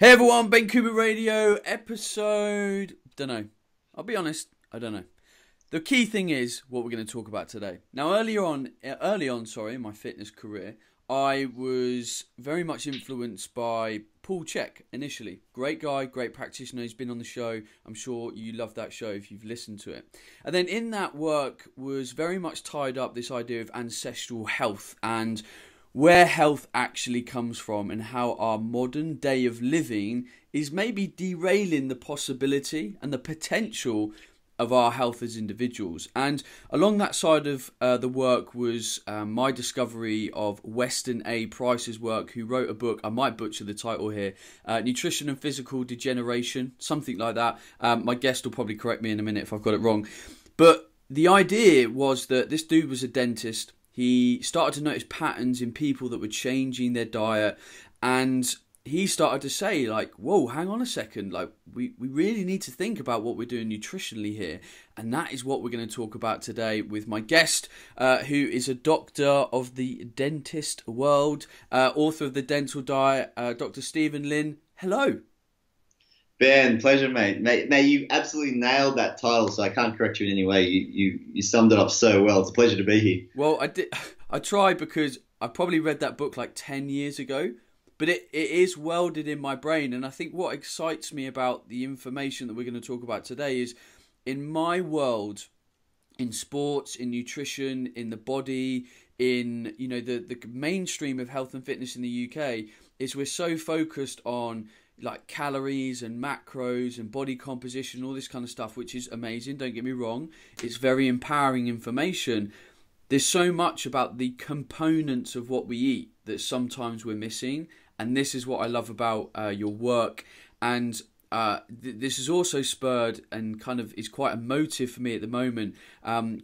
Hey everyone, Ben Coomber Radio episode, don't know, I'll be honest, I don't know. The key thing is what we're going to talk about today. Now early on, in my fitness career, I was very much influenced by Paul Cech initially. Great guy, great practitioner, he's been on the show. I'm sure you love that show if you've listened to it. And then in that work was very much tied up this idea of ancestral health and where health actually comes from and how our modern day of living is maybe derailing the possibility and the potential of our health as individuals. And along that side of the work was my discovery of Weston A. Price's work, who wrote a book, I might butcher the title here, Nutrition and Physical Degeneration, something like that. My guest will probably correct me in a minute if I've got it wrong. But the idea was that this dude was a dentist. He started to notice patterns in people that were changing their diet, and he started to say, like, whoa, hang on a second, like we really need to think about what we're doing nutritionally here. And that is what we're going to talk about today with my guest, who is a doctor of the dentist world, author of The Dental Diet, Dr. Steven Lin. Hello. Ben, pleasure, mate. Now, you absolutely nailed that title, so I can't correct you in any way. You summed it up so well. It's a pleasure to be here. Well, I tried, because I probably read that book like 10 years ago. But it is welded in my brain, and I think what excites me about the information that we're going to talk about today is, in my world, in sports, in nutrition, in the body, in, you know, the mainstream of health and fitness in the UK, is we're so focused on like calories and macros and body composition, all this kind of stuff, which is amazing, don't get me wrong. It's very empowering information. There's so much about the components of what we eat that sometimes we're missing. And this is what I love about your work. And this has also spurred and kind of is quite emotive for me at the moment.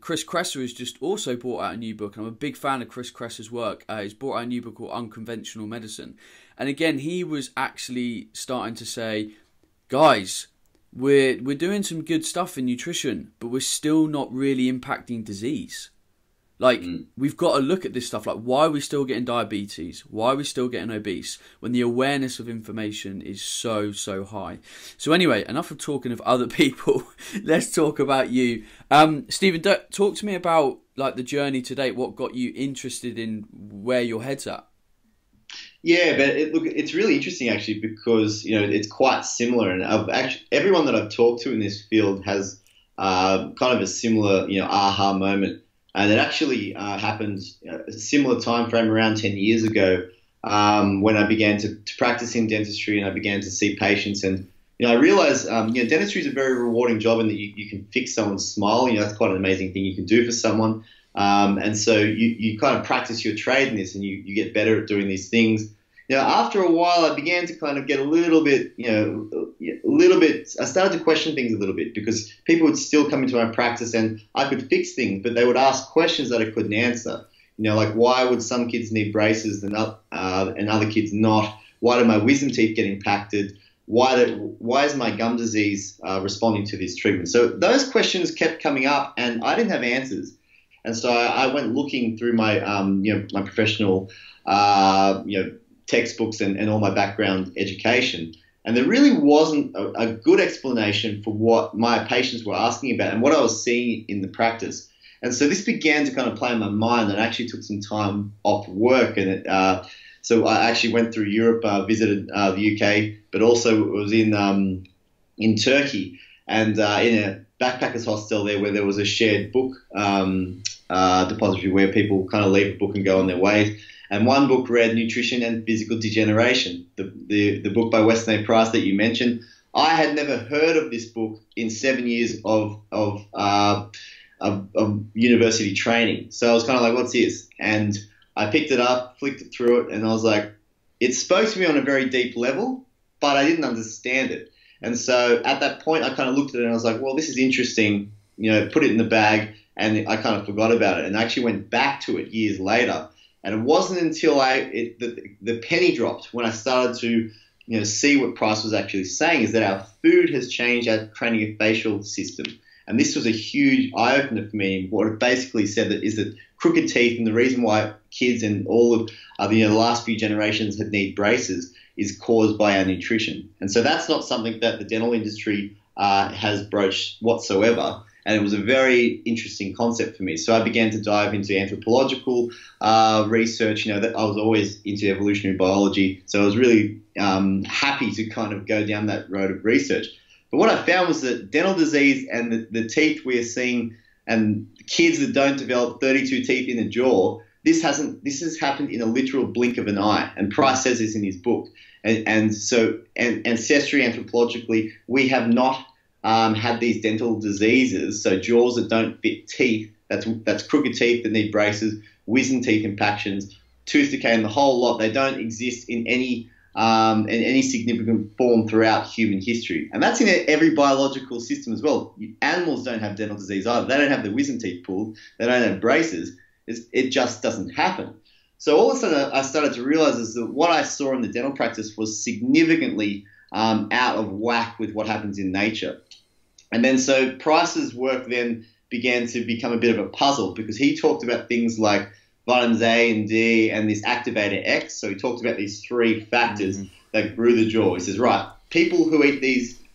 Chris Kresser has just also brought out a new book, and I'm a big fan of Chris Kresser's work. He's brought out a new book called Unconventional Medicine. And again, he was actually starting to say, guys, we're doing some good stuff in nutrition, but we're still not really impacting disease. Like, we've got to look at this stuff. Like, why are we still getting diabetes? Why are we still getting obese? When the awareness of information is so, so high. So anyway, enough of talking of other people. Let's talk about you. Stephen, talk to me about, like, the journey to date. What got you interested in where your head's at? Yeah, but look, it's really interesting, actually, because, you know, it's quite similar. And everyone that I've talked to in this field has kind of a similar, you know, aha moment. And it actually happened a similar time frame around 10 years ago when I began to practice in dentistry, and I began to see patients. And, you know, I realized, you know, dentistry is a very rewarding job, and that you can fix someone's smile. You know, that's quite an amazing thing you can do for someone. And so you kind of practice your trade in this, and you get better at doing these things. You know, after a while, I began to kind of get a little bit, you know, I started to question things a little bit, because people would still come into my practice and I could fix things, but they would ask questions that I couldn't answer. You know, like, why would some kids need braces and other kids not? Why do my wisdom teeth get impacted? Why is my gum disease responding to this treatment? So those questions kept coming up, and I didn't have answers. And so I went looking through my, you know, my professional, you know, textbooks and all my background education, and there really wasn't a good explanation for what my patients were asking about and what I was seeing in the practice. And so this began to kind of play in my mind, and I actually took some time off work, and so I actually went through Europe, visited the UK, but also was in Turkey, and in a backpackers hostel there, where there was a shared book depository where people kind of leave a book and go on their way. And one book read Nutrition and Physical Degeneration, the book by Weston A. Price that you mentioned. I had never heard of this book in 7 years of university training. So I was kind of like, what's this? And I picked it up, flicked it through it, and I was like, it spoke to me on a very deep level, but I didn't understand it. And so at that point, I kind of looked at it and I was like, well, this is interesting. You know, put it in the bag, and I kind of forgot about it. And I actually went back to it years later. And it wasn't until the penny dropped when I started to, you know, see what Price was actually saying, is that our food has changed our craniofacial system. And this was a huge eye-opener for me. What it basically said is that crooked teeth, and the reason why kids and all of the last few generations that need braces is caused by our nutrition. And so that's not something that the dental industry has broached whatsoever. And it was a very interesting concept for me. So I began to dive into anthropological research. You know, that I was always into evolutionary biology. So I was really happy to kind of go down that road of research. But what I found was that dental disease and the teeth we are seeing, and kids that don't develop 32 teeth in a jaw, this has happened in a literal blink of an eye. And Price says this in his book. And so ancestry anthropologically, we have not had these dental diseases, so jaws that don't fit teeth, that's crooked teeth that need braces, wisdom teeth impactions, tooth decay, and the whole lot. They don't exist in any significant form throughout human history. And that's in every biological system as well. Animals don't have dental disease either. They don't have the wisdom teeth pulled. They don't have braces. It just doesn't happen. So all of a sudden I started to realize is that what I saw in the dental practice was significantly out of whack with what happens in nature. And then so Price's work then began to become a bit of a puzzle, because he talked about things like vitamins A and D and this activator X. So he talked about these three factors that grew the jaw. He says, right, people who eat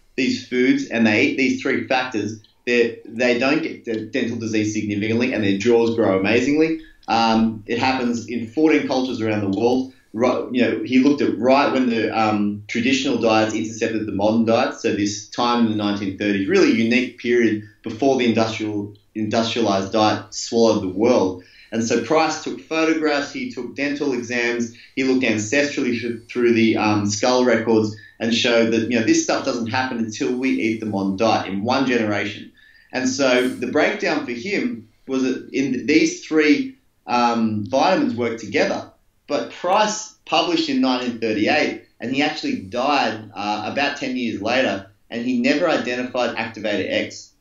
these foods and they eat these three factors, they don't get the dental disease significantly and their jaws grow amazingly. It happens in 14 cultures around the world. Right, you know, he looked at right when the traditional diets intercepted the modern diets. So this time in the 1930s, really unique period before the industrialized diet swallowed the world. And so Price took photographs, he took dental exams, he looked ancestrally through the skull records and showed that, you know, this stuff doesn't happen until we eat the modern diet in one generation. And so the breakdown for him was that in these three vitamins work together. But Price published in 1938, and he actually died about 10 years later, and he never identified activator X.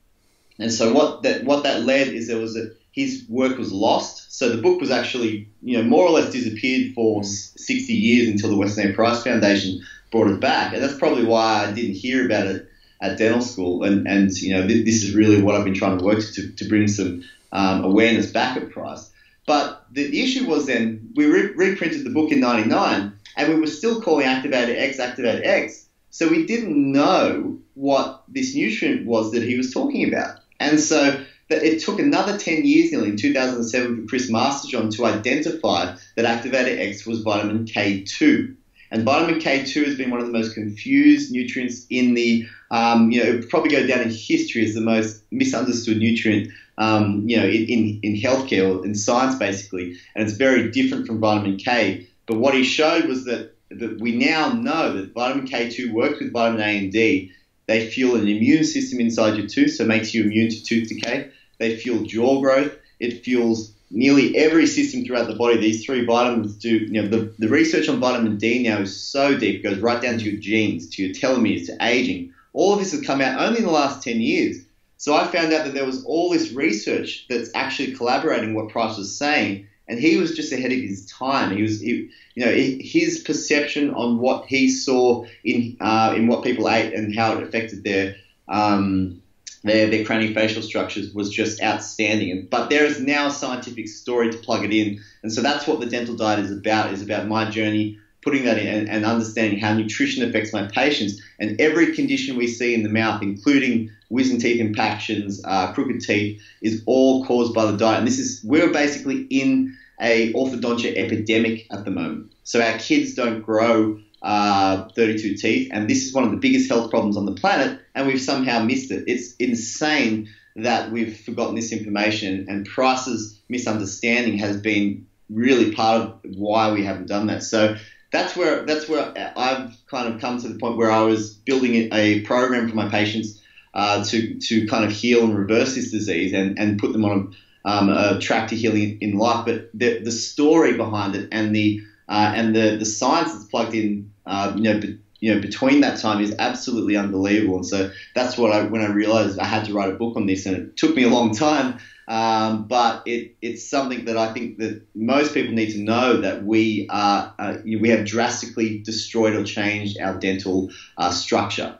And so what that led is there was his work was lost. So the book was actually, you know, more or less disappeared for 60 years until the Weston A. Price Foundation brought it back. And that's probably why I didn't hear about it at dental school. And you know, this is really what I've been trying to work to bring some awareness back at Price. But the issue was then we reprinted the book in 1999 and we were still calling activator X, so we didn't know what this nutrient was that he was talking about. And so that it took another 10 years nearly in 2007 for Chris Masterjohn to identify that activator X was vitamin K2. And vitamin K2 has been one of the most confused nutrients in the, you know, it would probably go down in history as the most misunderstood nutrient, you know, in healthcare or in science basically. And it's very different from vitamin K. But what he showed was that we now know that vitamin K2 works with vitamin A and D. They fuel an immune system inside your tooth, so it makes you immune to tooth decay. They fuel jaw growth. It fuels nearly every system throughout the body. These three vitamins do, you know, the research on vitamin D now is so deep, it goes right down to your genes, to your telomeres, to aging. All of this has come out only in the last 10 years. So I found out that there was all this research that's actually collaborating what Price was saying, and he was just ahead of his time. His perception on what he saw in what people ate and how it affected their craniofacial structures was just outstanding. But there is now a scientific story to plug it in. And so that's what the dental diet is about my journey, putting that in and understanding how nutrition affects my patients. And every condition we see in the mouth, including wisdom teeth impactions, crooked teeth, is all caused by the diet. And we're basically in a orthodontia epidemic at the moment. So our kids don't grow 32 teeth, and this is one of the biggest health problems on the planet, and we've somehow missed it. It's insane that we've forgotten this information, and Price's misunderstanding has been really part of why we haven't done that. So that's where I've kind of come to the point where I was building a program for my patients to kind of heal and reverse this disease and put them on a track to healing in life. But the story behind it and the science that's plugged in, between that time is absolutely unbelievable. And so that's when I realized I had to write a book on this, and it took me a long time. But it's something that I think that most people need to know, that we have drastically destroyed or changed our dental structure.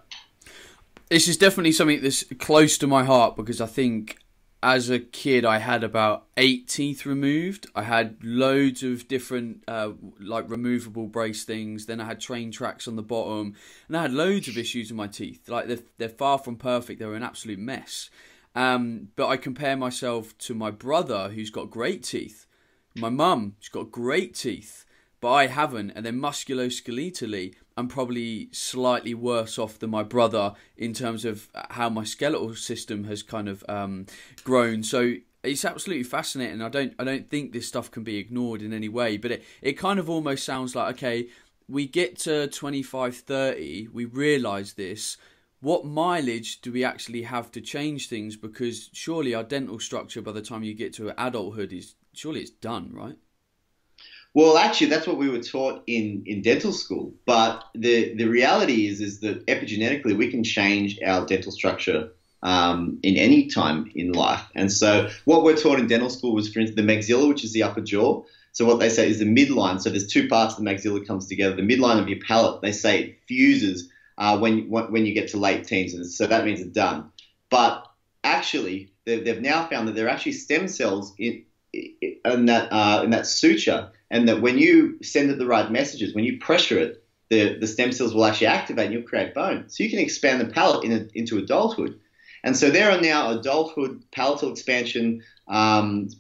This is definitely something that's close to my heart, because I think as a kid, I had about 8 teeth removed. I had loads of different like removable brace things. Then I had train tracks on the bottom, and I had loads of issues with my teeth. Like they're far from perfect. They were an absolute mess. But I compare myself to my brother, who's got great teeth. My mum, she's got great teeth, but I haven't. And then musculoskeletally, I'm probably slightly worse off than my brother in terms of how my skeletal system has kind of grown. So it's absolutely fascinating. I don't think this stuff can be ignored in any way, but it kind of almost sounds like, okay, we get to 25, 30, we realise this. What mileage do we actually have to change things? Because surely our dental structure by the time you get to adulthood is surely it's done, right? Well, actually, that's what we were taught in dental school. But the reality is that epigenetically we can change our dental structure in any time in life. And so what we're taught in dental school was, for instance, the maxilla, which is the upper jaw. So what they say is the midline. So there's two parts of the maxilla comes together. The midline of your palate, they say it fuses when you get to late teens. And so that means it's done. But actually, they've now found that there are actually stem cells in that suture, and that when you send it the right messages, when you pressure it, the stem cells will actually activate and you'll create bone. So you can expand the palate into adulthood. And so there are now adulthood palatal expansion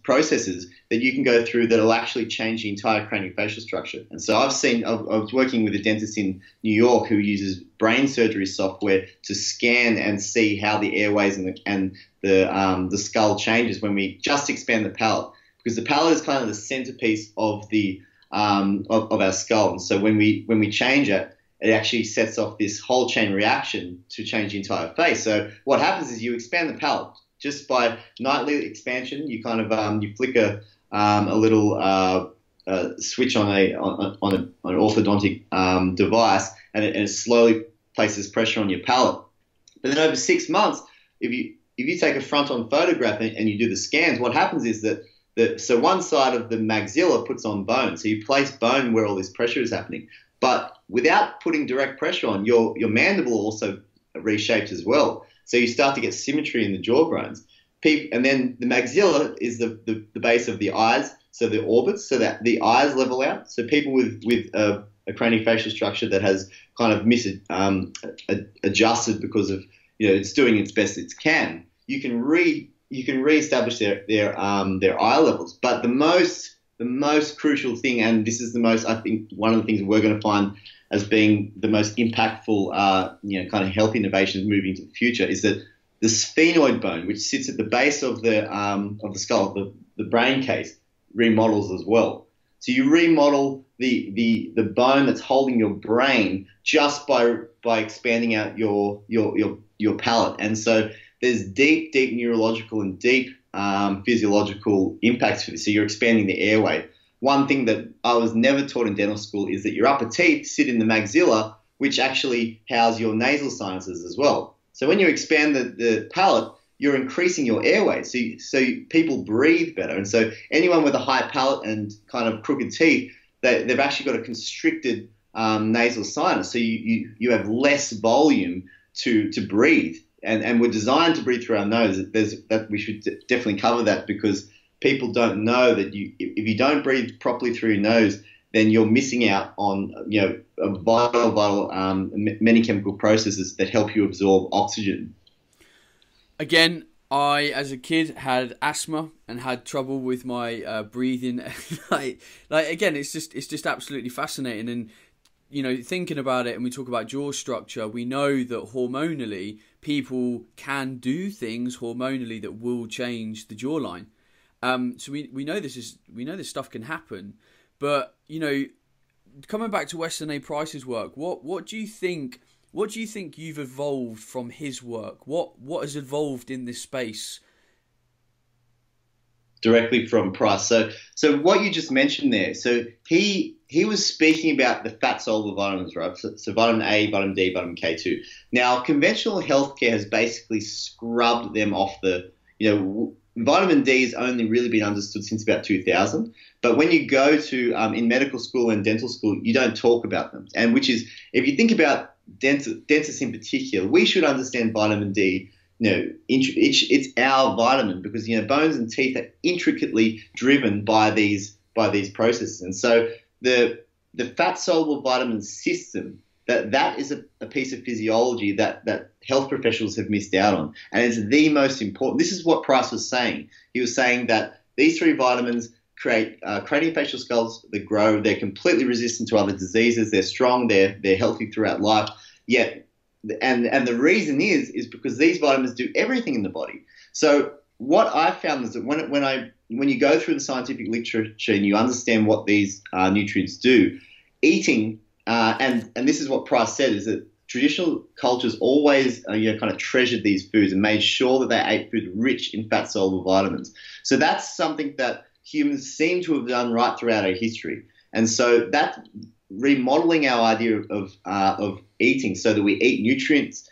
processes that you can go through that will actually change the entire craniofacial structure. And so I was working with a dentist in New York who uses brain surgery software to scan and see how the airways and the skull changes when we just expand the palate. Because the palate is kind of the centerpiece of the of our skull, and so when we change it, it actually sets off this whole chain reaction to change the entire face. So what happens is you expand the palate just by nightly expansion. You kind of you flick a little switch on an orthodontic device, and it slowly places pressure on your palate. But then over 6 months, if you take a front-on photograph and you do the scans, what happens is that so one side of the maxilla puts on bone. So you place bone where all this pressure is happening. But without putting direct pressure on, your mandible also reshapes as well. So you start to get symmetry in the jaw bones. And then the maxilla is the base of the eyes, so the orbits, so that the eyes level out. So people with a craniofacial structure that has kind of adjusted because of, you know, it's doing its best it can, you can reestablish their eye levels. But the most crucial thing, and this is the most, I think, one of the things we're going to find as being the most impactful, kind of health innovations moving into the future, is that the sphenoid bone, which sits at the base of the skull, the brain case, remodels as well. So you remodel the bone that's holding your brain just by expanding out your palate, and so there's deep neurological and deep physiological impacts for this. So you're expanding the airway. One thing that I was never taught in dental school is that your upper teeth sit in the maxilla, which actually house your nasal sinuses as well. So when you expand the palate, you're increasing your airway. So people breathe better. And so anyone with a high palate and kind of crooked teeth, they've actually got a constricted nasal sinus. So you have less volume to breathe. And we're designed to breathe through our nose. We should definitely cover that, because people don't know that if you don't breathe properly through your nose, then you're missing out on many chemical processes that help you absorb oxygen. Again, I, as a kid, had asthma and had trouble with my breathing. like again, it's just absolutely fascinating. And you know, thinking about it, and we talk about jaw structure, we know that hormonally people can do things hormonally that will change the jawline. So we know this stuff can happen. But you know, coming back to Weston A. Price's work, what do you think you've evolved from his work? What has evolved in this space? Directly from Price. So what you just mentioned there, so he was speaking about the fat soluble vitamins, right? So vitamin A, vitamin D, vitamin K2. Now, conventional healthcare has basically scrubbed them off the, vitamin D has only really been understood since about 2000. But when you go to in medical school and dental school, you don't talk about them. And which is, if you think about dentists in particular, we should understand vitamin D you know, it's our vitamin, because, you know, bones and teeth are intricately driven by these processes. And so the fat soluble vitamin system, that is a piece of physiology that health professionals have missed out on. And it's the most important. This is what Price was saying. He was saying that these three vitamins create craniofacial skulls that grow. They're completely resistant to other diseases. They're strong. They're healthy throughout life. Yet, and the reason is because these vitamins do everything in the body. So what I found is that when you go through the scientific literature and you understand what these nutrients do, eating and this is what Price said, is that traditional cultures always kind of treasured these foods and made sure that they ate food rich in fat-soluble vitamins. So that's something that humans seem to have done right throughout our history. And so that's remodeling our idea of eating, so that we eat nutrients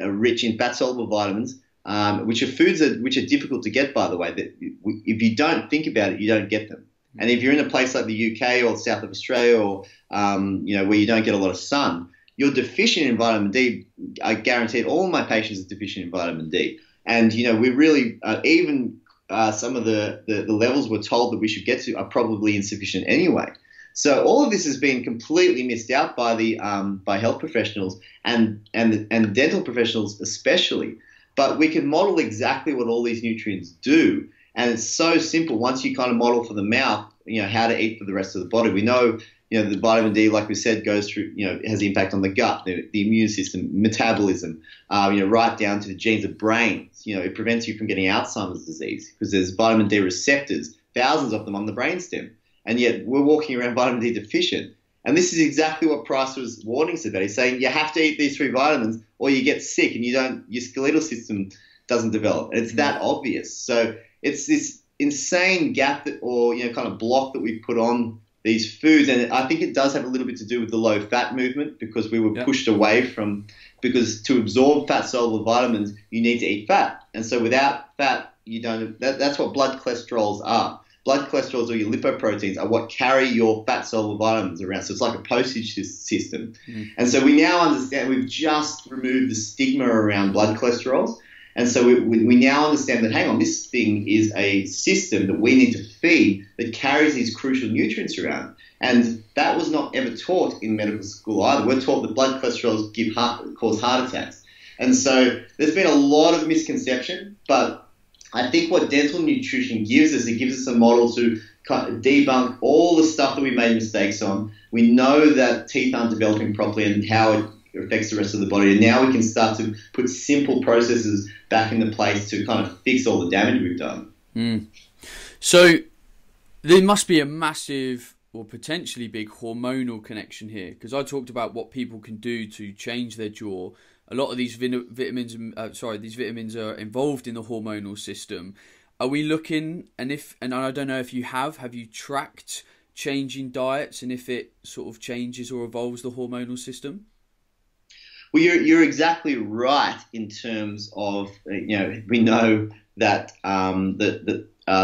rich in fat-soluble vitamins, which are foods which are difficult to get, by the way. That if you don't think about it, you don't get them. And if you're in a place like the UK or south of Australia or where you don't get a lot of sun, you're deficient in vitamin D. I guarantee all my patients are deficient in vitamin D. And we really some of the levels we're told that we should get to are probably insufficient anyway. So all of this has been completely missed out by the by health professionals and dental professionals especially. But we can model exactly what all these nutrients do. And it's so simple. Once you kind of model for the mouth, how to eat for the rest of the body. We know, the vitamin D, like we said, goes through, has the impact on the gut, the immune system, metabolism, right down to the genes of brains. It prevents you from getting Alzheimer's disease because there's vitamin D receptors, thousands of them on the brainstem. And yet we're walking around vitamin D deficient. And this is exactly what Price was warning us about. He's saying you have to eat these three vitamins or you get sick and your skeletal system doesn't develop. And it's that obvious. So it's this insane gap kind of block that we put on these foods. And I think it does have a little bit to do with the low fat movement, because we were pushed away from, because to absorb fat soluble vitamins, you need to eat fat. And so without fat, you don't, that's what blood cholesterols are. Blood cholesterols or your lipoproteins are what carry your fat soluble vitamins around. So it's like a postage system. Mm. And so we now understand, we've just removed the stigma around blood cholesterols. And so we now understand that, hang on, this thing is a system that we need to feed that carries these crucial nutrients around. And that was not ever taught in medical school either. We're taught that blood cholesterols cause heart attacks. And so there's been a lot of misconception, but I think what dental nutrition gives us, it gives us a model to debunk all the stuff that we made mistakes on. We know that teeth aren't developing properly and how it affects the rest of the body. And now we can start to put simple processes back into place to kind of fix all the damage we've done. Mm. So there must be a massive or potentially big hormonal connection here, because I talked about what people can do to change their jaw. A lot of these vitamins are involved in the hormonal system. Are we looking, and I don't know if you have you tracked changing diets and if it sort of changes or evolves the hormonal system? Well, you're exactly right in terms of, we know that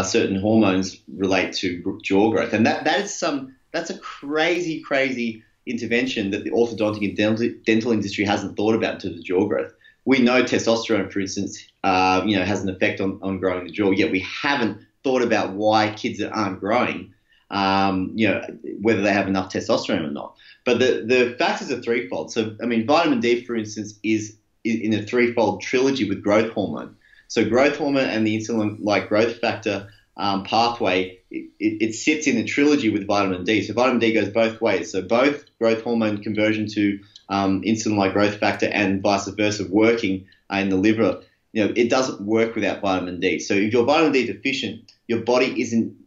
certain hormones relate to jaw growth, and that's a crazy, crazy intervention that the orthodontic and dental industry hasn't thought about in terms of jaw growth. We know testosterone, for instance, has an effect on growing the jaw, yet we haven't thought about why kids that aren't growing, whether they have enough testosterone or not. But the factors are threefold. So, I mean, vitamin D, for instance, is in a threefold trilogy with growth hormone. So growth hormone and the insulin-like growth factor pathway, it sits in a trilogy with vitamin D. So vitamin D goes both ways. So both growth hormone conversion to insulin-like growth factor and vice versa working in the liver. It doesn't work without vitamin D. So if you're vitamin D deficient, your body isn't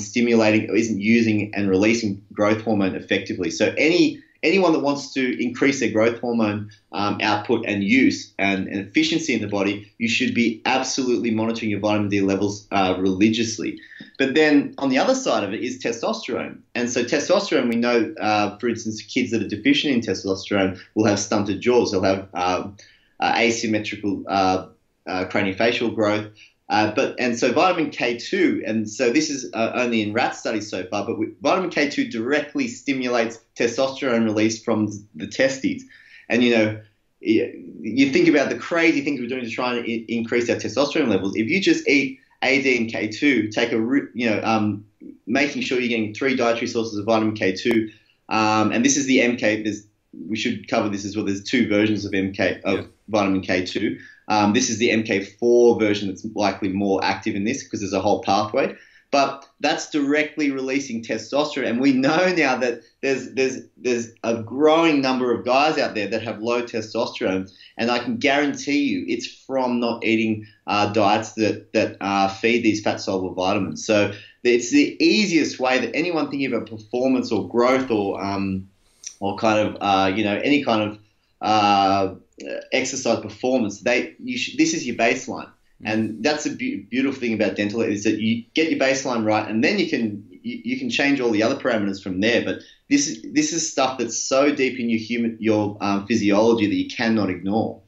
stimulating or isn't using and releasing growth hormone effectively. So anyone that wants to increase their growth hormone output and use and efficiency in the body, you should be absolutely monitoring your vitamin D levels religiously. But then on the other side of it is testosterone. And so testosterone, we know, for instance, kids that are deficient in testosterone will have stunted jaws. They'll have asymmetrical craniofacial growth. So vitamin K2, and so this is only in rat studies so far, but vitamin K2 directly stimulates testosterone release from the testes. And, you think about the crazy things we're doing to try and increase our testosterone levels. If you just eat AD and K2, take making sure you're getting 3 dietary sources of vitamin K2, and this is the MK. We should cover this as well. There's 2 versions of vitamin K2. This is the MK4 version that's likely more active in this because there's a whole pathway. But that's directly releasing testosterone, and we know now that there's a growing number of guys out there that have low testosterone, and I can guarantee you it's from not eating diets that feed these fat-soluble vitamins. So it's the easiest way that anyone thinking about performance or growth or any kind of exercise performance, this is your baseline. And that's a beautiful thing about dental is that you get your baseline right, and then you can change all the other parameters from there. But this is stuff that's so deep in your physiology that you cannot ignore.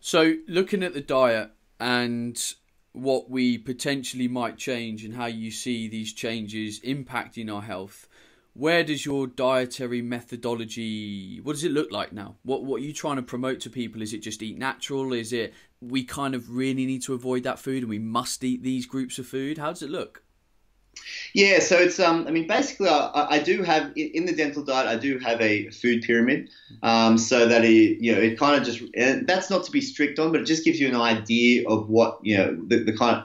So looking at the diet and what we potentially might change and how you see these changes impacting our health, where does your dietary methodology, what does it look like now? What are you trying to promote to people? Is it just eat natural? Is it we kind of really need to avoid that food and we must eat these groups of food? How does it look? Yeah, so it's basically I do have in the dental diet I do have a food pyramid, so that it kind of just, and that's not to be strict on, but it just gives you an idea of what the kind of.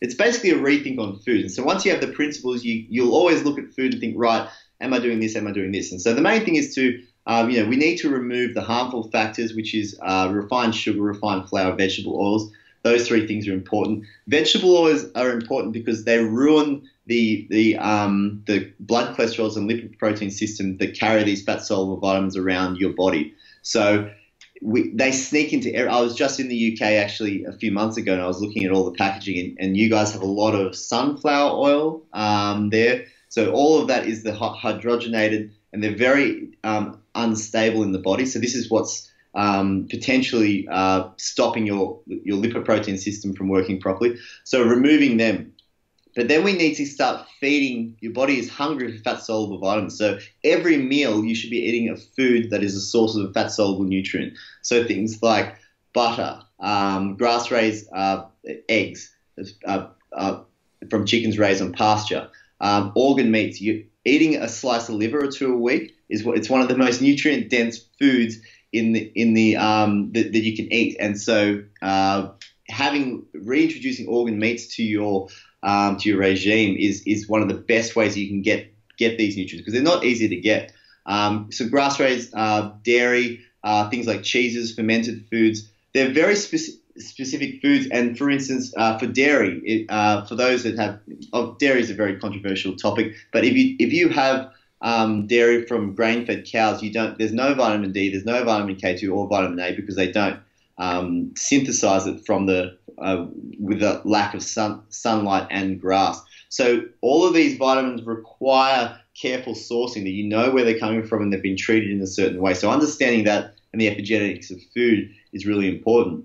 It's basically a rethink on food. And so once you have the principles, you'll always look at food and think, right, am I doing this? Am I doing this? And so the main thing is to, we need to remove the harmful factors, which is refined sugar, refined flour, vegetable oils. Those 3 things are important. Vegetable oils are important because they ruin the blood cholesterols and lipid protein system that carry these fat-soluble vitamins around your body. So they sneak into. I was just in the UK actually a few months ago, and I was looking at all the packaging, and you guys have a lot of sunflower oil there. So all of that is the hydrogenated, and they're very unstable in the body. So this is what's potentially stopping your lipoprotein system from working properly. So removing them. But then we need to start feeding. Your body is hungry for fat-soluble vitamins. So every meal you should be eating a food that is a source of a fat-soluble nutrient. So things like butter, grass raised eggs from chickens raised on pasture, organ meats. Eating a slice of liver or 2 a week it's one of the most nutrient-dense foods that you can eat. And so reintroducing organ meats to your regime is one of the best ways you can get these nutrients because they're not easy to get. So grass-raised dairy, things like cheeses, fermented foods, they're very specific foods. And for instance, for dairy, for those that have dairy is a very controversial topic. But if you have dairy from grain-fed cows, there's no vitamin D, there's no vitamin K2 or vitamin A because they don't synthesize it from with a lack of sunlight and grass. So all of these vitamins require careful sourcing that you know where they're coming from and they've been treated in a certain way. So understanding that and the epigenetics of food is really important.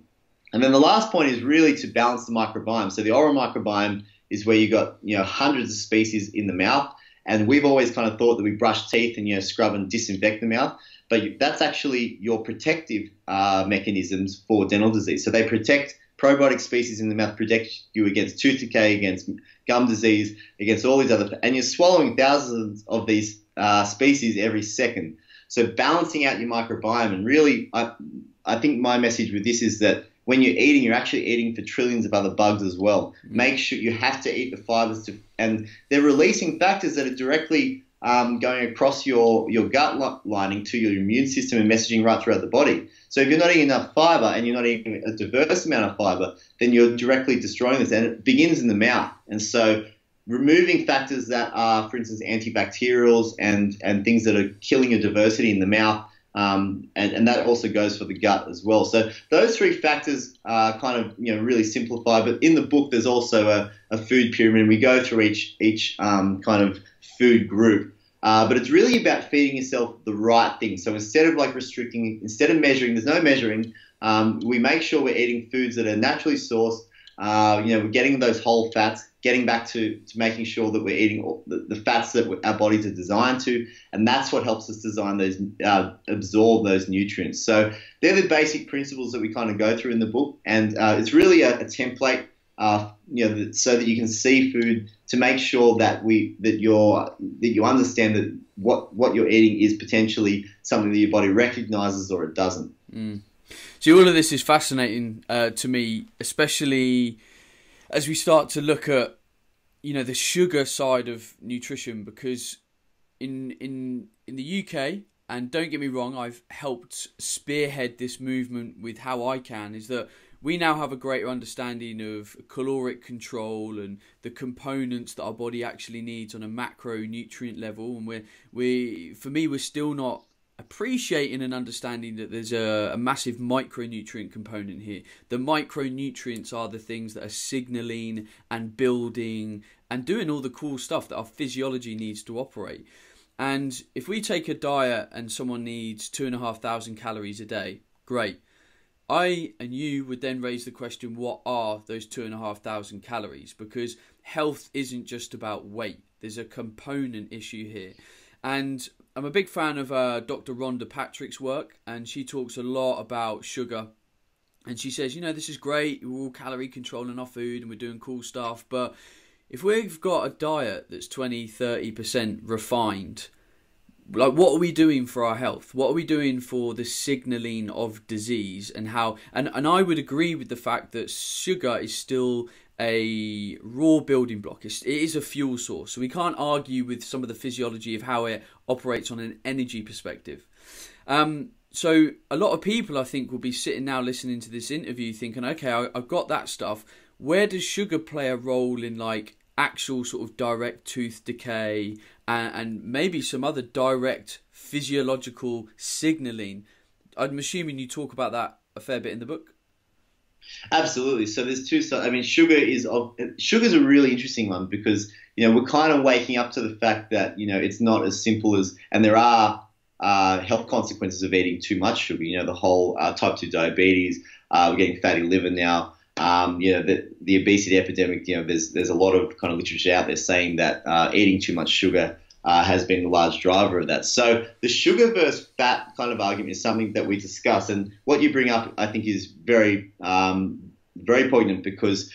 And then the last point is really to balance the microbiome. So the oral microbiome is where you've got hundreds of species in the mouth, and we've always kind of thought that we brush teeth and scrub and disinfect the mouth. But that's actually your protective mechanisms for dental disease. So they protect probiotic species in the mouth, protect you against tooth decay, against gum disease, against all these other. And you're swallowing thousands of these species every second. So balancing out your microbiome, and really, I think my message with this is that when you're eating, you're actually eating for trillions of other bugs as well. Make sure you have to eat the fibers, and they're releasing factors that are directly going across your gut lining to your immune system and messaging right throughout the body. So if you're not eating enough fiber and you're not eating a diverse amount of fiber, then you're directly destroying this, and it begins in the mouth. And so removing factors that are, for instance, antibacterials and things that are killing your diversity in the mouth, and that also goes for the gut as well. So those 3 factors kind of really simplify, but in the book there's also a food pyramid. We go through each kind of food group, but it's really about feeding yourself the right thing. So instead of restricting, instead of measuring, there's no measuring. We make sure we're eating foods that are naturally sourced. We're getting those whole fats, getting back to making sure that we're eating all the fats that our bodies are designed to, and that's what helps us design those, absorb those nutrients. So they're the basic principles that we kind of go through in the book, and it's really a template, so that you can see food to make sure that you understand that what you're eating is potentially something that your body recognizes or it doesn't. Mm. See, all of this is fascinating to me, especially as we start to look at, the sugar side of nutrition, because in the UK, and don't get me wrong, I've helped spearhead this movement with how I can, is that we now have a greater understanding of caloric control and the components that our body actually needs on a macronutrient level, and we're still not appreciating and understanding that there's a massive micronutrient component here. The micronutrients are the things that are signaling and building and doing all the cool stuff that our physiology needs to operate. And if we take a diet and someone needs 2,500 calories a day, great. I and you would then raise the question, what are those 2,500 calories? Because health isn't just about weight. There's a component issue here. And I'm a big fan of Dr. Rhonda Patrick's work, and she talks a lot about sugar. And she says, this is great. We're all calorie controlling our food and we're doing cool stuff. But if we've got a diet that's 20, 30% refined, like, what are we doing for our health? What are we doing for the signaling of disease? And how? And I would agree with the fact that sugar is still a raw building block. It is a fuel source, so we can't argue with some of the physiology of how it operates on an energy perspective. So a lot of people, I think, will be sitting now listening to this interview thinking, okay, I've got that stuff. Where does sugar play a role in, like, actual sort of direct tooth decay and maybe some other direct physiological signaling? I'm assuming you talk about that a fair bit in the book. Absolutely. So there's two sides. I mean, sugar's a really interesting one because, we're kind of waking up to the fact that, it's not as simple as, and there are health consequences of eating too much sugar, the whole type 2 diabetes, we're getting fatty liver now, the obesity epidemic, there's a lot of kind of literature out there saying that eating too much sugar has been the large driver of that. So the sugar versus fat kind of argument is something that we discuss, and what you bring up, I think, is very, very poignant because,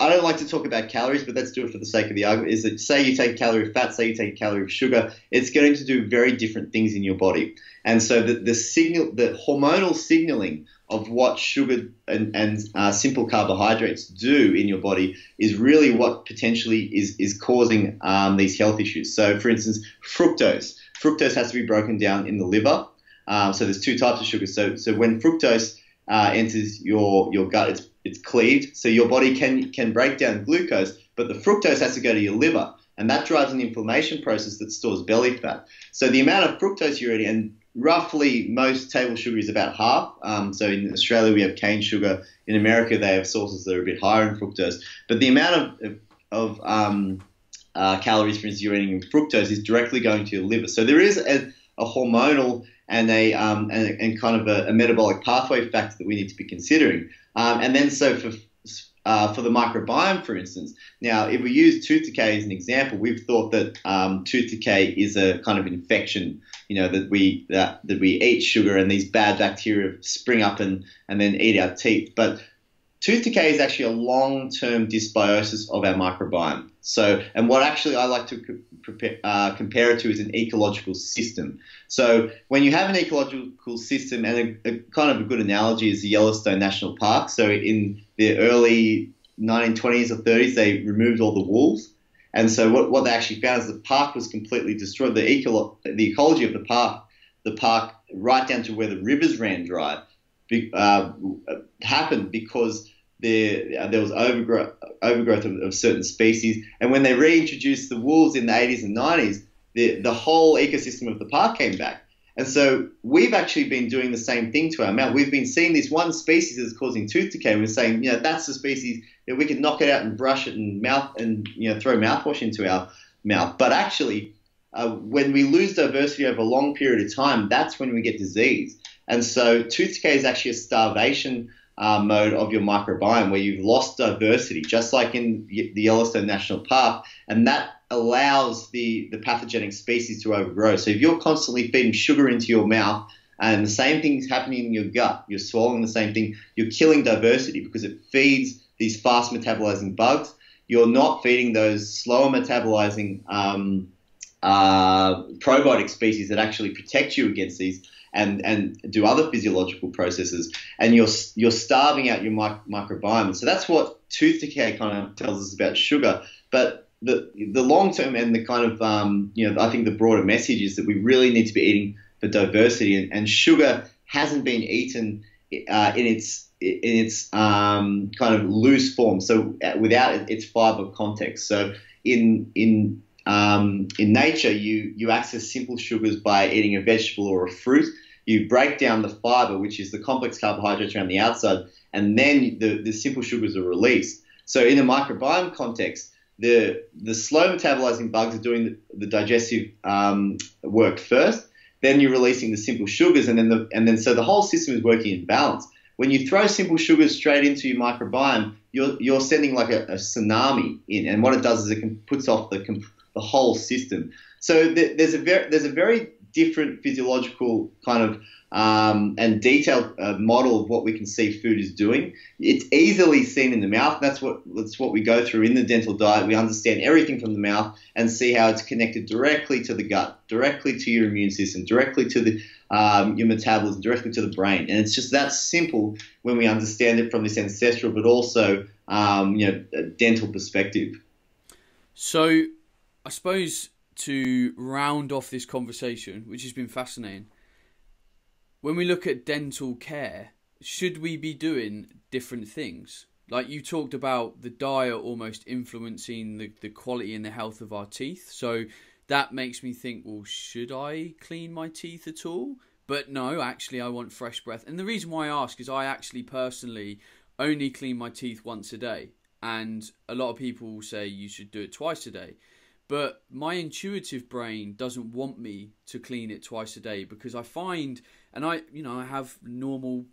I don't like to talk about calories, but let's do it for the sake of the argument. Is that, say you take a calorie of fat, say you take a calorie of sugar, it's going to do very different things in your body, and so the hormonal signaling of what sugar and simple carbohydrates do in your body is really what potentially is causing these health issues. So, for instance, fructose. Fructose has to be broken down in the liver. So there's two types of sugar. So when fructose enters your gut, it's cleaved. So your body can break down glucose, but the fructose has to go to your liver, and that drives an inflammation process that stores belly fat. So the amount of fructose you're eating, and roughly, most table sugar is about half. So in Australia, we have cane sugar. In America, they have sources that are a bit higher in fructose. But the amount of calories, for instance, you're eating in fructose is directly going to your liver. So there is a hormonal and a metabolic pathway factor that we need to be considering. And then so for the microbiome, for instance. Now, if we use tooth decay as an example, we've thought that tooth decay is a kind of infection, that we eat sugar and these bad bacteria spring up and then eat our teeth. But tooth decay is actually a long-term dysbiosis of our microbiome. So, and what actually I like to compare it to is an ecological system. So when you have an ecological system, and a kind of a good analogy is the Yellowstone National Park. So in the early 1920s or 30s, they removed all the wolves. And so what they actually found is the park was completely destroyed. The ecology of the park right down to where the rivers ran dry, happened because there was overgrowth of certain species. And when they reintroduced the wolves in the 80s and 90s, the whole ecosystem of the park came back. And so we've actually been doing the same thing to our mouth. We've been seeing this one species that's causing tooth decay. We're saying, that's the species that we can knock it out and brush it and throw mouthwash into our mouth. But actually, when we lose diversity over a long period of time, that's when we get disease. And so tooth decay is actually a starvation mode of your microbiome where you've lost diversity, just like in the Yellowstone National Park, and that allows the pathogenic species to overgrow. So if you're constantly feeding sugar into your mouth and the same thing's happening in your gut, you're swallowing the same thing, you're killing diversity because it feeds these fast metabolizing bugs. You're not feeding those slower metabolizing probiotic species that actually protect you against these and do other physiological processes, and you're starving out your microbiome. So that's what tooth decay kind of tells us about sugar. But the long term and the kind of I think the broader message is that we really need to be eating for diversity, and sugar hasn't been eaten in its kind of loose form, so without its fiber context. So in nature, you access simple sugars by eating a vegetable or a fruit. You break down the fiber, which is the complex carbohydrates around the outside, and then the simple sugars are released. So in a microbiome context, the slow metabolizing bugs are doing the digestive work first. Then you're releasing the simple sugars, and then so the whole system is working in balance. When you throw simple sugars straight into your microbiome, you're sending like a tsunami in, and what it does is it puts off the whole system. So there's a very different physiological kind of and detailed model of what we can see food is doing. It's easily seen in the mouth. That's what we go through in the dental diet. We understand everything from the mouth and see how it's connected directly to the gut, directly to your immune system, directly to the your metabolism, directly to the brain. And it's just that simple when we understand it from this ancestral but also dental perspective. So I suppose to round off this conversation, which has been fascinating, when we look at dental care, should we be doing different things? Like you talked about the diet almost influencing the quality and the health of our teeth. So that makes me think, well, should I clean my teeth at all? But no, actually, I want fresh breath. And the reason why I ask is I actually personally only clean my teeth once a day. And a lot of people will say you should do it twice a day. But my intuitive brain doesn't want me to clean it twice a day because I find, and I have normal,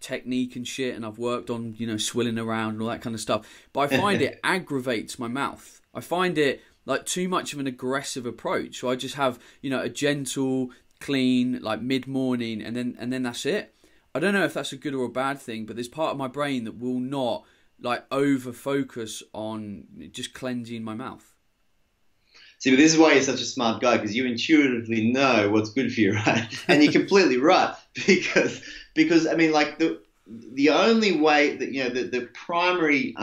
technique and shit, and I've worked on, swilling around and all that kind of stuff. But I find it aggravates my mouth. I find it like too much of an aggressive approach. So I just have, a gentle clean, like mid-morning, and then that's it. I don't know if that's a good or a bad thing, but there's part of my brain that will not like over-focus on just cleansing my mouth. See, but this is why you're such a smart guy, because you intuitively know what's good for you, right? And you're completely right, because I mean, like the only way that the primary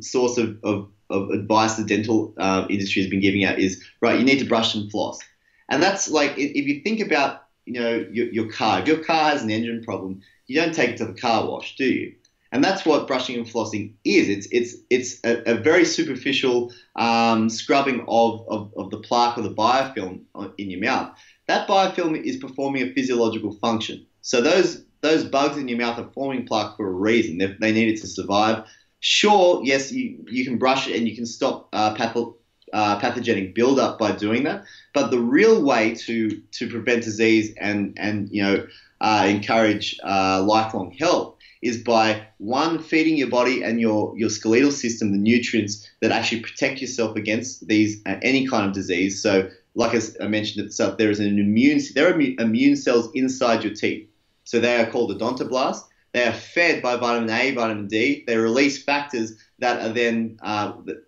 source of advice the dental industry has been giving out is right. You need to brush and floss, and that's like if you think about your car. If your car has an engine problem, you don't take it to the car wash, do you? And that's what brushing and flossing is. It's a very superficial scrubbing of the plaque or the biofilm in your mouth. That biofilm is performing a physiological function. So those bugs in your mouth are forming plaque for a reason. They need it to survive. Sure, yes, you can brush it and you can stop pathogenic buildup by doing that. But the real way to prevent disease and encourage lifelong health is by, one, feeding your body and your skeletal system the nutrients that actually protect yourself against these any kind of disease. So like I mentioned at the start, there are immune cells inside your teeth. So they are called odontoblasts. They are fed by vitamin A, vitamin D. They release factors that are then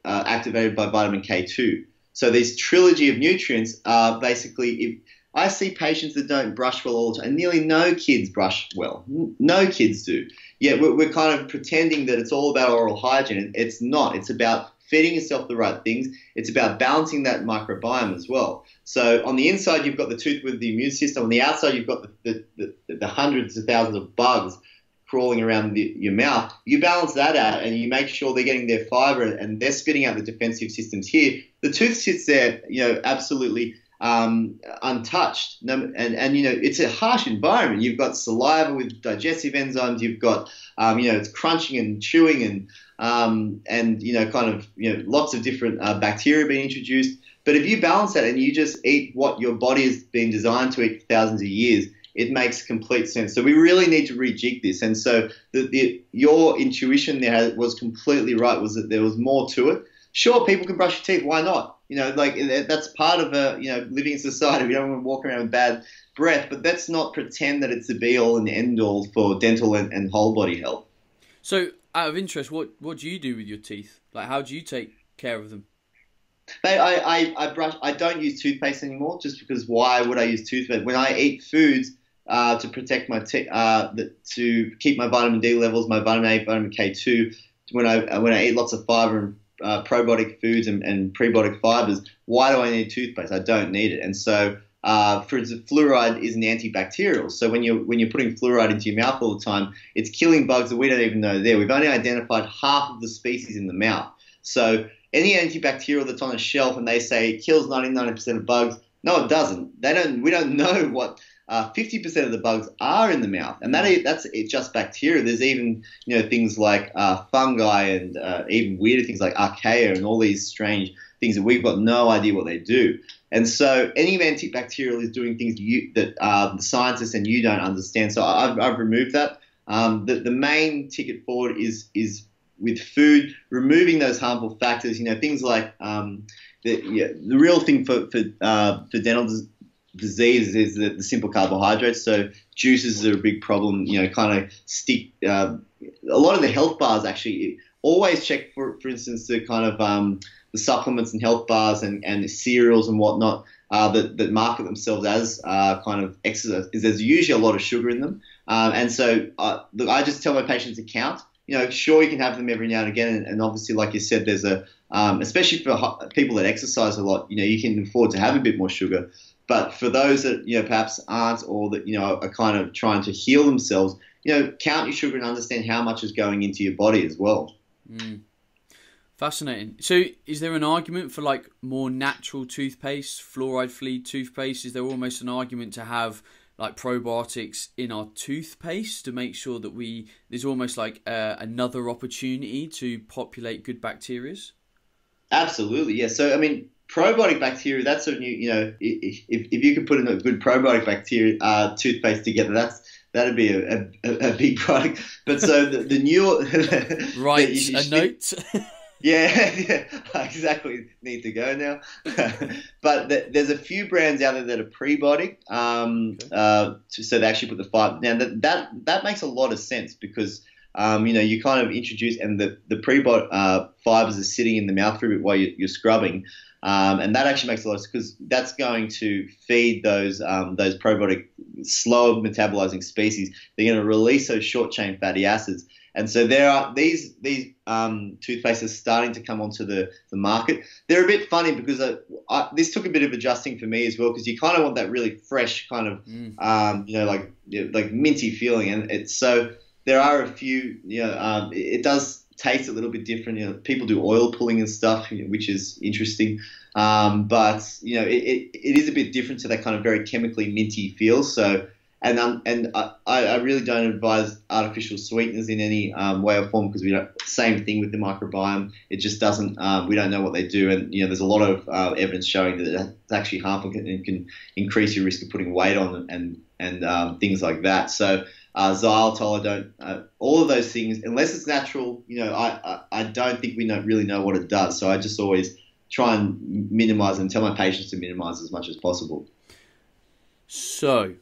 activated by vitamin K2. So this trilogy of nutrients are basically... I see patients that don't brush well all the time, and nearly no kids brush well. No kids do. Yet we're kind of pretending that it's all about oral hygiene. It's not. It's about feeding yourself the right things. It's about balancing that microbiome as well. So on the inside, you've got the tooth with the immune system. On the outside, you've got the hundreds of thousands of bugs crawling around your mouth. You balance that out, and you make sure they're getting their fiber, and they're spitting out the defensive systems here. The tooth sits there, absolutely untouched, and it's a harsh environment. You've got saliva with digestive enzymes. You've got it's crunching and chewing and lots of different bacteria being introduced. But if you balance that and you just eat what your body has been designed to eat for thousands of years, it makes complete sense. So we really need to rejig this. And so your intuition there was completely right, was that there was more to it. Sure, people can brush your teeth. Why not? You know, like that's part of living in society. We don't want to walk around with bad breath, but let's not pretend that it's the be-all and end-all for dental and whole body health. So out of interest, what do you do with your teeth? Like, how do you take care of them? Mate, I brush. I don't use toothpaste anymore, just because why would I use toothpaste? When I eat foods to protect my teeth, to keep my vitamin D levels, my vitamin A, vitamin K2, when I eat lots of fiber and probiotic foods and prebiotic fibers, why do I need toothpaste? I don't need it. And so, for instance, fluoride is an antibacterial. So when you're putting fluoride into your mouth all the time, it's killing bugs that we don't even know are there. We've only identified half of the species in the mouth. So any antibacterial that's on a shelf and they say it kills 99% of bugs, no, it doesn't. We don't know what 50% of the bugs are in the mouth, and that's just bacteria. There's even things like fungi and even weirder things like archaea and all these strange things that we've got no idea what they do. And so any antibacterial is doing things that the scientists and you don't understand. So I've removed that. The main ticket forward is with food, removing those harmful factors. Things like the real thing for dental disease is the simple carbohydrates. So juices are a big problem. Kind of stick. A lot of the health bars actually always check for instance, the kind of the supplements and health bars and the cereals and whatnot that market themselves as kind of exercise. There's usually a lot of sugar in them, and so look, I just tell my patients to count. Sure, you can have them every now and again, and obviously, like you said, there's a especially for people that exercise a lot. You can afford to have a bit more sugar. But for those that perhaps aren't, or that are kind of trying to heal themselves, count your sugar and understand how much is going into your body as well. Mm. Fascinating. So, is there an argument for like more natural toothpaste, fluoride-free toothpaste? Is there almost an argument to have like probiotics in our toothpaste to make sure that there's almost like another opportunity to populate good bacteria? Absolutely, yeah. So, I mean, probiotic bacteria, that's a new, if you could put in a good probiotic bacteria toothpaste together, that'd be a big product. But so the new... Write a note. Yeah, I exactly need to go now. But there's a few brands out there that are prebiotic. So they actually put the fiber. Now, that makes a lot of sense because... you kind of introduce, and the prebiotic fibers are sitting in the mouth for a bit while you're scrubbing, and that actually makes a lot of sense because that's going to feed those probiotic slow metabolizing species. They're going to release those short chain fatty acids, and so there are these toothpastes starting to come onto the market. They're a bit funny because this took a bit of adjusting for me as well, because you kind of want that really fresh kind of like minty feeling, and it's so. There are a few, it does taste a little bit different. People do oil pulling and stuff, which is interesting. But, it is a bit different to that kind of very chemically minty feel. So, and I really don't advise artificial sweeteners in any way or form, because same thing with the microbiome. It just doesn't, we don't know what they do. And, there's a lot of evidence showing that it's actually harmful and can increase your risk of putting weight on and things like that. So, xylitol, all of those things, unless it's natural, I don't think we really know what it does. So I just always try and minimize and tell my patients to minimize as much as possible. So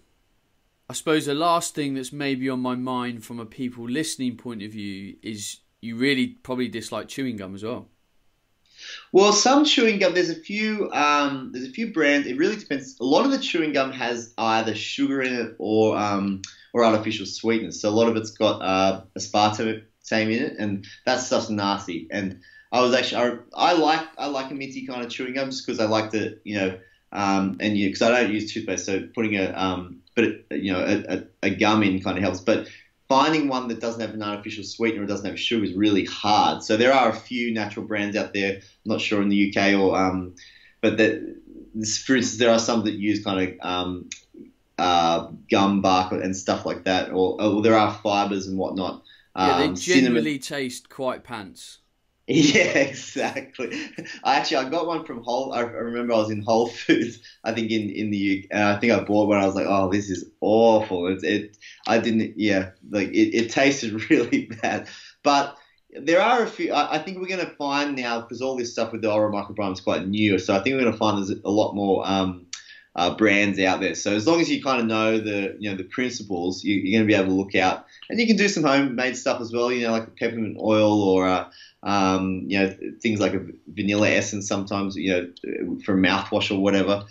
I suppose the last thing that's maybe on my mind from a people listening point of view is you really probably dislike chewing gum as well. Well, some chewing gum, there's a few brands. It really depends. A lot of the chewing gum has either sugar in it or artificial sweeteners. So a lot of it's got aspartame in it, and that stuff's nasty. And I like a minty kind of chewing gum just because I like to, because I don't use toothpaste, so putting a gum in kind of helps. But finding one that doesn't have an artificial sweetener or doesn't have sugar is really hard. So there are a few natural brands out there. I'm not sure in the UK but for instance, there are some that use kind of gum bark and stuff like that, or there are fibers and whatnot. Yeah, they generally taste quite pants. Yeah, exactly. I got one from Whole. I remember I was in Whole Foods, I think in the UK. I think I bought one. I was like, oh, this is awful. It tasted really bad. But there are a few. I think we're going to find now, because all this stuff with the oral microbiome is quite new. So I think we're going to find there's a lot more brands out there. So as long as you kind of know the principles, you're going to be able to look out. And you can do some homemade stuff as well. Like peppermint oil or things like a vanilla essence sometimes, from mouthwash or whatever,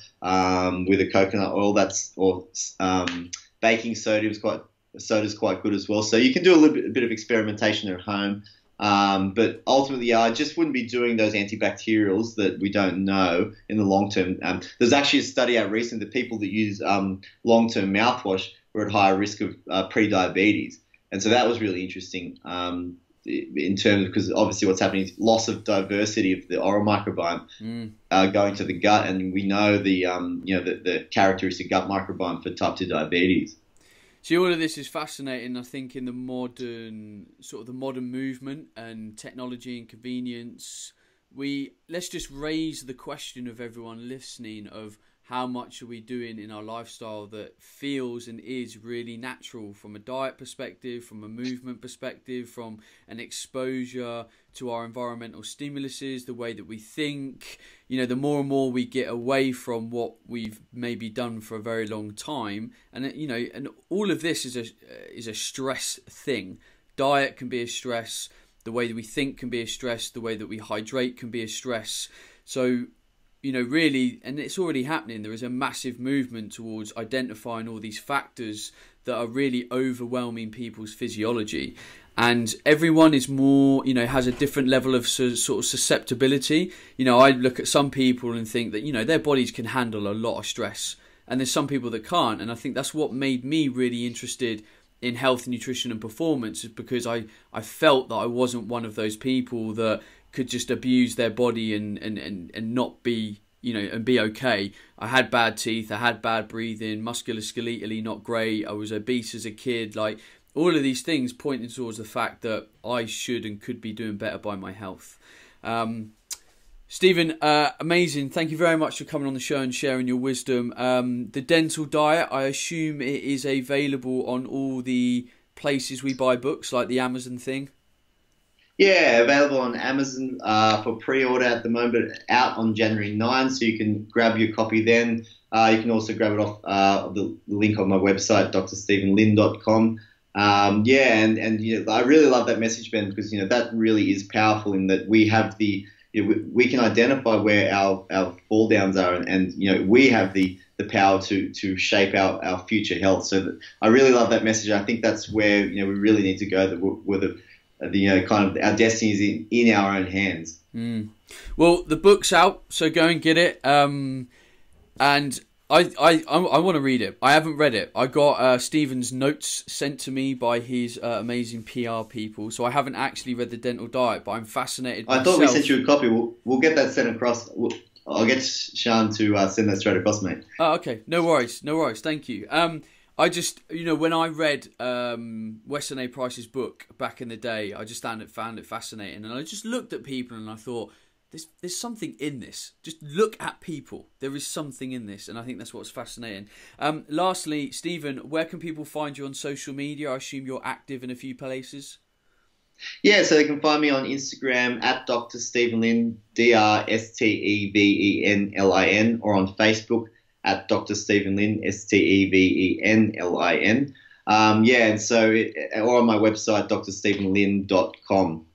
with a coconut oil. Baking soda is quite good as well. So you can do a bit of experimentation at home. But ultimately, I just wouldn't be doing those antibacterials that we don't know in the long term. There's actually a study out recently that people that use long-term mouthwash were at higher risk of pre-diabetes. And so that was really interesting. In terms of, because obviously what's happening is loss of diversity of the oral microbiome going to the gut, and we know the characteristic gut microbiome for type 2 diabetes. So all of this is fascinating. I think in the modern movement and technology and convenience, let's just raise the question of everyone listening of how much are we doing in our lifestyle that feels and is really natural from a diet perspective, from a movement perspective, from an exposure to our environmental stimuluses, the way that we think. The more and more we get away from what we've maybe done for a very long time, and all of this is a stress thing. Diet can be a stress. The way that we think can be a stress. The way that we hydrate can be a stress. So, really, and it's already happening, there is a massive movement towards identifying all these factors that are really overwhelming people's physiology. And everyone is more, has a different level of sort of susceptibility. I look at some people and think that, their bodies can handle a lot of stress. And there's some people that can't. And I think that's what made me really interested in health, nutrition and performance, is because I felt that I wasn't one of those people that could just abuse their body and not be, and be okay. I had bad teeth, I had bad breathing, musculoskeletal not great, I was obese as a kid. Like, all of these things pointing towards the fact that I should and could be doing better by my health. Steven, amazing. Thank you very much for coming on the show and sharing your wisdom. The Dental Diet, I assume it is available on all the places we buy books, like the Amazon thing? Yeah, available on Amazon for pre-order at the moment, out on January 9, so you can grab your copy then. You can also grab it off the link on my website, drstevenlin.com. I really love that message, Ben, because that really is powerful in that we have we can identify where our fall downs are, and we have the power to shape our future health. So I really love that message. I think that's where we really need to go. That we're our destiny is in our own hands. Well, the book's out, so go and get it. And I want to read it. I haven't read it. I got Steven's notes sent to me by his amazing PR people, so I haven't actually read The Dental Diet, but I'm fascinated. I thought we sent you a copy. We'll get that sent across. I'll get Sean to send that straight across, mate. Oh, okay. No worries. Thank you. I just, when I read Weston A. Price's book back in the day, I just found it fascinating. And I just looked at people and I thought, there's something in this. Just look at people. There is something in this. And I think that's what's fascinating. Lastly, Steven, where can people find you on social media? I assume you're active in a few places. Yeah, so they can find me on Instagram at Dr. Steven Lin, DrStevenLin, or on Facebook at Dr. Steven Lin, StevenLin. Or on my website, drstevenlin.com.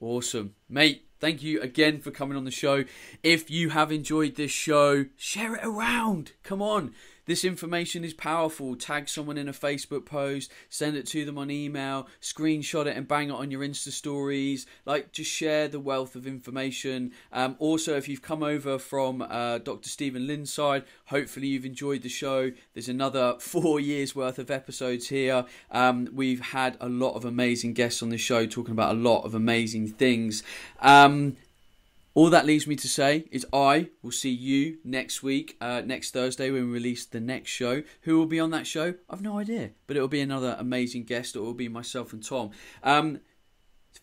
Awesome. Mate, thank you again for coming on the show. If you have enjoyed this show, share it around. Come on. This information is powerful. Tag someone in a Facebook post, send it to them on email, screenshot it and bang it on your Insta stories. Like, just share the wealth of information. Also, if you've come over from Dr. Steven Lin's side, hopefully you've enjoyed the show. There's another 4 years worth of episodes here. We've had a lot of amazing guests on this show talking about a lot of amazing things. All that leaves me to say is I will see you next week, next Thursday, when we release the next show. Who will be on that show? I've no idea, but it will be another amazing guest. It will be myself and Tom.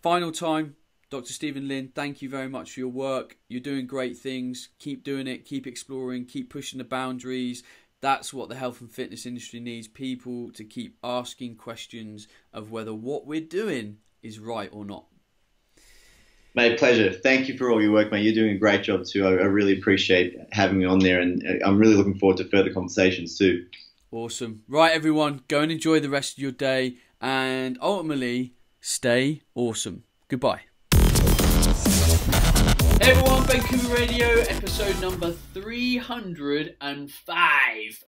Final time, Dr. Steven Lin, thank you very much for your work. You're doing great things. Keep doing it. Keep exploring. Keep pushing the boundaries. That's what the health and fitness industry needs, people to keep asking questions of whether what we're doing is right or not. My pleasure. Thank you for all your work, mate. You're doing a great job too. I really appreciate having me on there, and I'm really looking forward to further conversations too. Awesome. Right, everyone, go and enjoy the rest of your day, and ultimately, stay awesome. Goodbye. Hey everyone, Ben Coomber Radio, episode number 305.